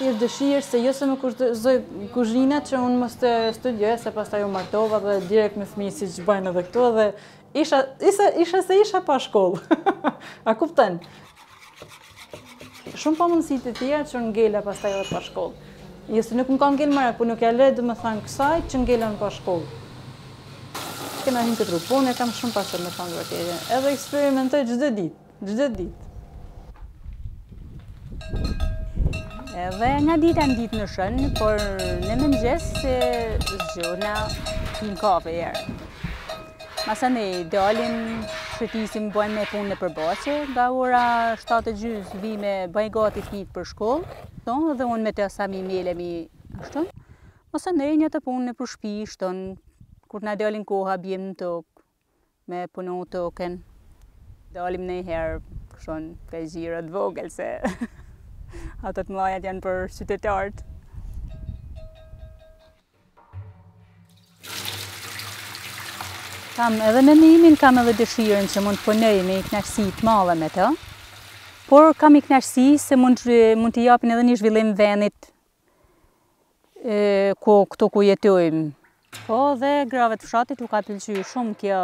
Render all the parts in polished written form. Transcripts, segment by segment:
Ishtë dëshirë se jo se më kushëzoj kuzhinat që unë mos të studioj, se pas ta ju martova dhe direkt me fmi si që bajnë edhe këto dhe isha pa shkollë, a kupten? Shumë pa mundësit e tjera që ngella pas ta ju dhe pa shkollë. Jësë nuk më ka ngellë mara, po nuk ja le dhe me thanë kësaj që ngella në pa shkollë. Kena hinë këtë rupon, e kam shumë pasër me thanë vërteje, edhe eksperimentoj gjdo ditë, gjdo ditë. Dhe nga dita në ditë në shënë, por në më mëngjes se zgjona një kafe erë. Masa ne dalin, shëtisim bëjmë me punë në përboqe, nga ora 7:30 vime bëjmë gati fëmijët për shkollë, dhe unë me të sami melemi ashton. Masa ne një të punë në përshpi, shton, kur nga dalin koha bjem në tokë, me punu token. Dalim në herë, këshon ka i gjirët vogël se... Ato të mëllajat janë për qytetarët. Kam edhe mendimin, kam edhe dëshirën që mund të punoj me i knaqësi të madhe me të, por kam i knaqësi se mund të japin edhe një zhvillim vendit këtu ku jetojmë. Po dhe grave të fshatit u ka pëlqyer shumë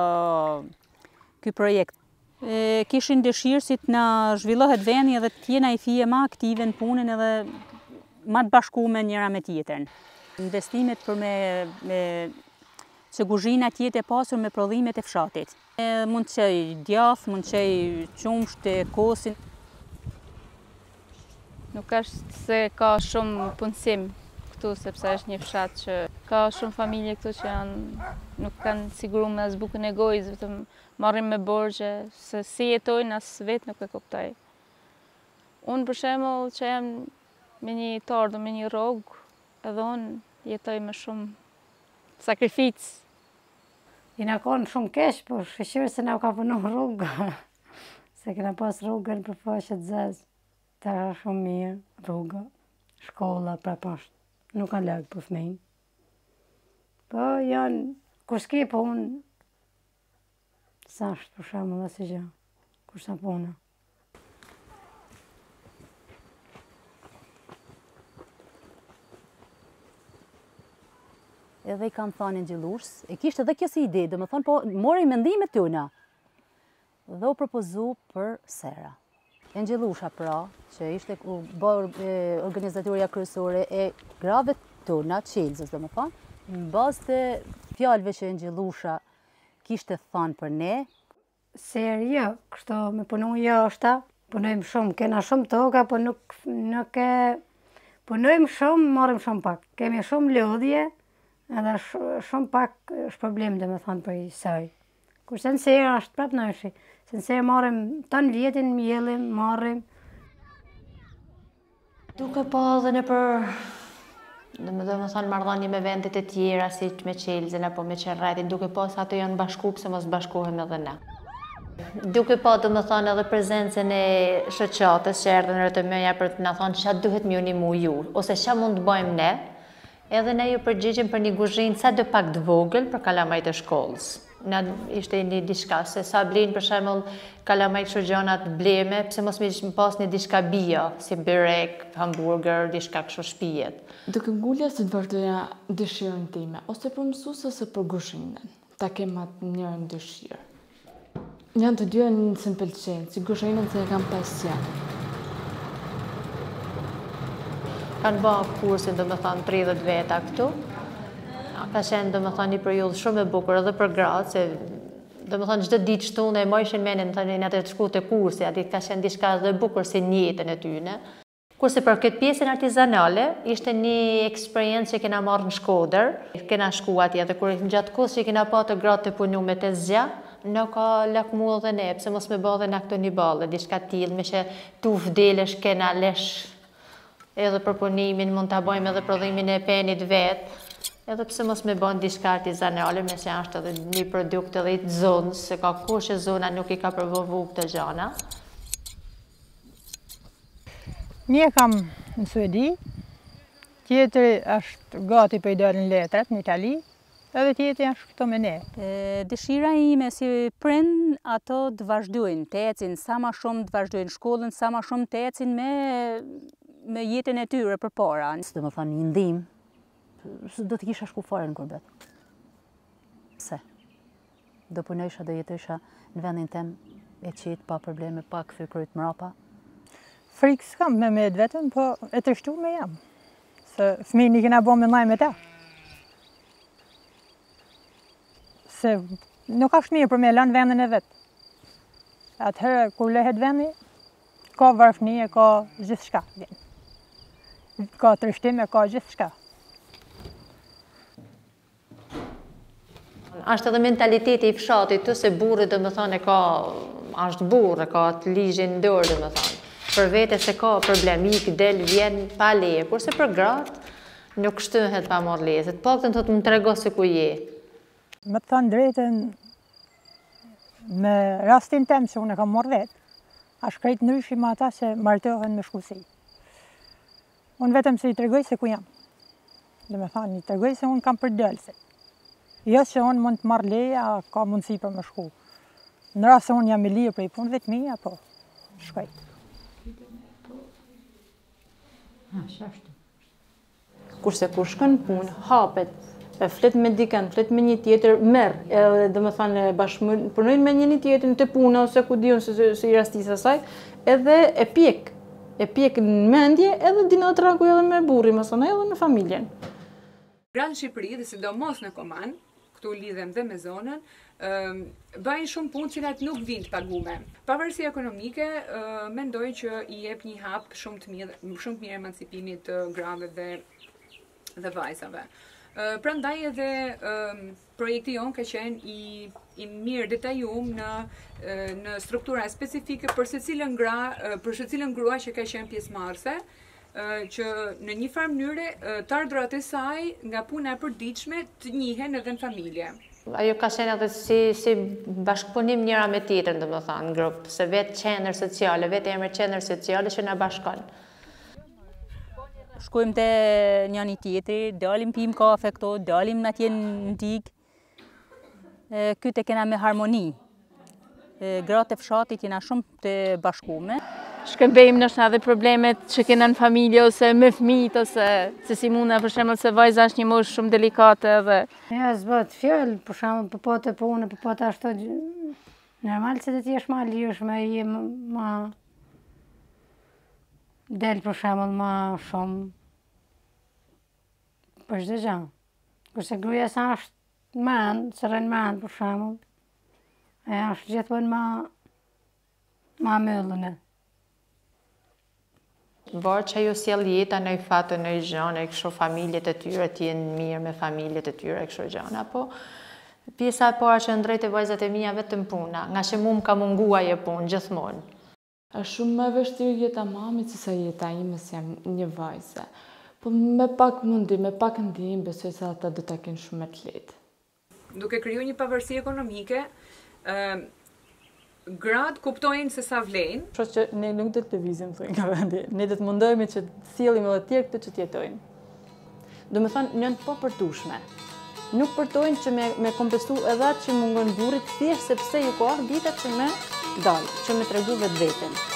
ky projekt. Kishin dëshirë si të në zhvillohet vendi edhe të jena i fije ma aktive në punën edhe ma të bashkume njëra me tjetërën. Investimet për me që kuzhina tjetë e pasur me prodhimet e fshatit. Mund të qëj djath, mund të qëj qumsht e kosin. Nuk është se ka shumë punësim këtu, sepse është një fshat që ka shumë familje këtu që nuk kanë siguru me asë bukën e gojës, vetëm marrim me borgje, se si jetojnë asë vetë nuk e kuptaj. Unë për shemëll që jem me një tardë, me një rogë, edhe unë jetoj me shumë sakrificë. Jena konë shumë keshë, por shëshirë se na u ka punu rrugë, se këna pas rrugën për faqët zezë, të rrë shumë mirë, rrugë, shkolla, prapashtë. Nuk kanë lagë për fëmejnë. Po janë, kur s'ki punë, sashtë për shemë dhe si gjë, kur s'ka punë. Edhe i kam thënë ngjilurs, e kishtë edhe kjo si ide, dhe më thonë, po mori mendimet tuna. Dhe u propozu për sera. Ngjillusha pra, që ishte organizatorja kryesore e grave tona, Çelësës dhe më thonë, në bazë të fjalëve që Ngjillusha kishte thënë për ne. Seri jo, kështu me punu jo është, punojmë shumë, kena shumë toka, po nuk e... Punojmë shumë, marim shumë pak, kemi shumë lodhje, edhe shumë pak shpërblim dhe më thonë për i saj. Kurse në seri është prapë nëshi. Se nëse marim të në vjetin, mjelim, marim. Duke po dhe në për... Dhe më thonë mardhani me vendet e tjera, si me Çelësën apo me Qerretin, duke po se ato janë bashku, pëse mos bashkuhem edhe ne. Duke po dhe më thonë edhe prezencën e shoqatës që erdhën rëtëmëja për të në thonë që duhet mjë unimu ju, ose që mund të bojmë ne, edhe ne ju përgjigjim për një kuzhinë sa dhe pak të vogël për kalamajt e shkollës. Në ishte një diçka, se sa blinë për shemëll kalamajt shurgjonat bleme, pëse mos me pas një diçka bia, si bërek, hamburger, diçka këshu shpijet. Dukë ngullja se të vërdoja dëshirën time, ose për mësusës e për gushinën, ta kemat njërën dëshirë. Njën të dyja në nësën pëlqenë, si gushinën se e kam pasjen. Kanë ba kursin, do me thanë, 30 veta këtu. Ka shenë, do më thonë, një periudhë shumë e bukur edhe për gratë, se do më thonë, çdo ditë shtunë e mojshin menin, në të një të shku të kursi, atit ka shenë diçka dhe bukur si njëtën e tyne. Kurse për këtë pjesën artizanale, ishte një eksperiencë që kena marrë në Shkodër, kena shku atje, dhe kur gjatë kohës që kena pa të gratë të punu me të zgja, nuk ka lakmull dhe ne, pse mos me badhe na këto një balle, diçka t'il, me që tu vdelesh, kena lesh, edhe përpunimin, mund t'a bojmë edhe prodhimin e penit vet, edhe pse mos me bën diçka artizanale, me që është edhe një produkt edhe i zonës, se ka kush e zona nuk i ka provovu këtë gjana. Një kam në Suedi, tjetëri është gati për i dalin letrat në Itali, edhe tjetëri është këto me ne. Dëshira ime si prind ato të vazhdojnë, të ecin, sa ma shumë të vazhdojnë shkollën, sa ma shumë të ecin me jetën e tyre për para. Së do më thanë një ndim, së do të kisha shku fare në kurbet. Pse? Do punojsha, do jetësha në vendin tem e qitë, pa probleme, pa këfyr kryt mrapa. Frikë s'kam me me vetëm, po e të shtu me jam. Se fëmijën i kena bo me naj me ta. Se nuk ashtë mirë për me lanë vendin e vetë. Atëherë, kur lehet vendi, ka varfënije, ka gjithë shka. Ka trishtime, ka gjithë shka. Ashtë edhe mentaliteti i fshatit të se burri, dhe me thonë, ashtë burri, ka të ligjin dorë, dhe me thonë. Për vete se ka problemik, del, vjen, pa leje, kurse për gratë nuk shtyhet pa marrë leje, se të paktën thotë më trego se ku je. Më të thënë drejtën, me rastin tem që unë e kam marrë vetë, ashtë krejt ndryshim ata që martohen me shkusi. Unë vetëm se i tregoj se ku jam. Dhe me thënë, i tregoj se unë kam për dëllëse. Jo që unë mund të marrë leje, a ka mundësi për me shku. Në rast se unë jam i lirë për i punëve të mija, po shkoj. Kurse kur shkën punë, hapet, flet me diken, flet me një tjetër, merë, edhe dhe me thane punojnë me një tjetër të punë, ose ku dion se i rastisë asaj, edhe e pjek në mendje, edhe dina të ragu edhe me burri, mësona edhe me familjen. Gra në Shqipëri, dhe sidomos në Koman, këtu lidhem dhe me zonën, bëjnë shumë punë cilat nuk vinë të pagume. Pavarësia ekonomike, mendoj që i jep një hap shumë të mirë emancipimit të grave dhe vajzave. Prandaj edhe projekti jonë ka qenë i mirë detajum në struktura specifike për së cilën grua që ka qenë pjesëmarrëse, që në një farë mënyre të ardhurat e saj nga puna e përdiqme të njihen edhe në familje. Ajo ka qenë edhe si bashkëpunim njëra me tjetër, do më thonë, në grupë, se vetë qendër sociale, vetë emër qendër sociale që na bashkon. Shkojmë të njëni tjetëri, dalim pim kafe këto, dalim në atje në digë. Këtë e kena me harmoni. Gratë e fshatit jena shumë të bashkume. Shkëmbejmë nështë nga dhe problemet që kena në familje, ose me fëmijët, ose se si muna, për shemëll, se vajza është një moshë shumë delikate dhe... Ja, zbatë fjallë, për shemëll, për pote punë, për pote ashtu... Normal se të ti është ma lirëshme, je ma... Del, për shemëll, ma shumë... Për shdo gjanë. Kërse gruja sa është manë, sërën manë, për shemëll, e është gjithëpën ma mëllënë. Vërë që ajo sjellë jeta në i fatë, në i gjënë, e kësho familjet e tyre, të jenë mirë me familjet e tyre, e kësho gjënë. Apo, pjesa e para që ndrejt e vajzat e mija vetëm puna, nga që mu më ka mungua je punë, gjithmonë. Është shumë me vështirë jeta mamit, se sa jeta ime se jam një vajzë. Po me pak mundi, me pak ndihim, besoj se ata do të kenë shumë me të letë. Duke kriju një pavarësi ekonomike, gratë kuptojnë se sa vlejnë. Shqo që ne nuk do të lëvizim, thujnë ka vendi. Ne do të mundojme që sielim edhe tjerë këtë që tjetojnë. Do me thonë, njën po përtushme. Nuk përtojnë që me kompensu edhe atë që mungën burit, thjesht sepse ju kohë ditet që me dalë, që me tregu vetë vetën.